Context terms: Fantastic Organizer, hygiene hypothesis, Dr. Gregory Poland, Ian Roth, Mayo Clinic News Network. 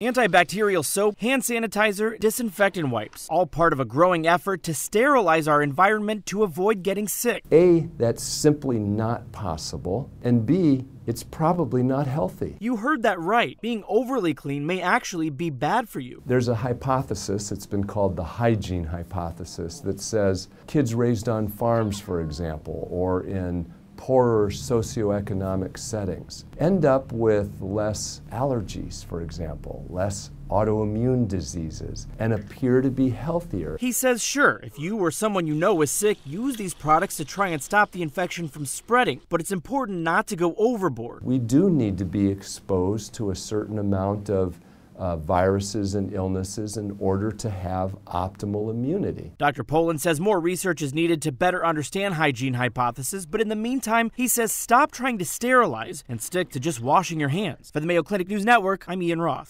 Antibacterial soap, hand sanitizer, disinfectant wipes, all part of a growing effort to sterilize our environment to avoid getting sick. A, that's simply not possible, and B, it's probably not healthy. You heard that right. Being overly clean may actually be bad for you. There's a hypothesis, it's been called the hygiene hypothesis, that says kids raised on farms, for example, or in poorer socioeconomic settings end up with less allergies, for example, less autoimmune diseases, and appear to be healthier. He says, sure, if you or someone you know is sick, use these products to try and stop the infection from spreading, but it's important not to go overboard. We do need to be exposed to a certain amount of viruses and illnesses in order to have optimal immunity. Dr. Poland says more research is needed to better understand hygiene hypothesis, but in the meantime, he says stop trying to sterilize and stick to just washing your hands. For the Mayo Clinic News Network, I'm Ian Roth.